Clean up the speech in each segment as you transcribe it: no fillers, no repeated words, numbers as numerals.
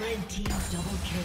Red team double kill.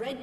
Red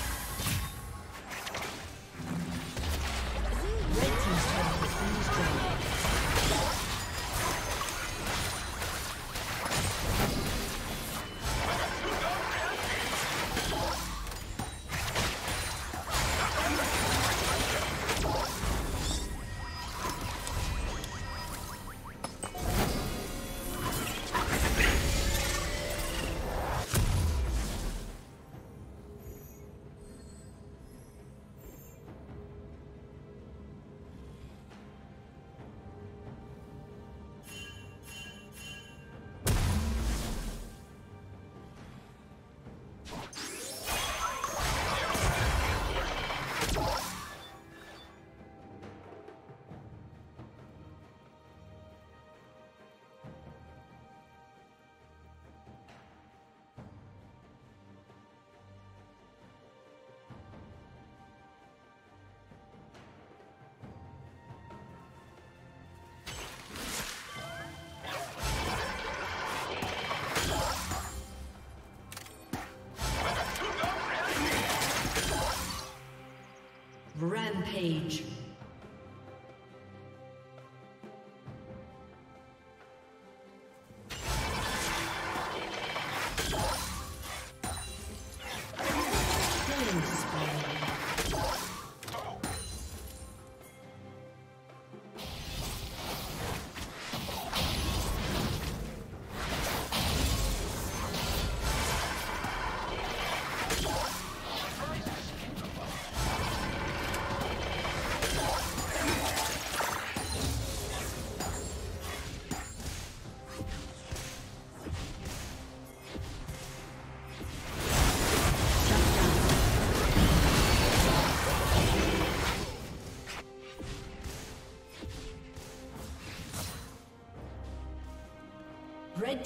Red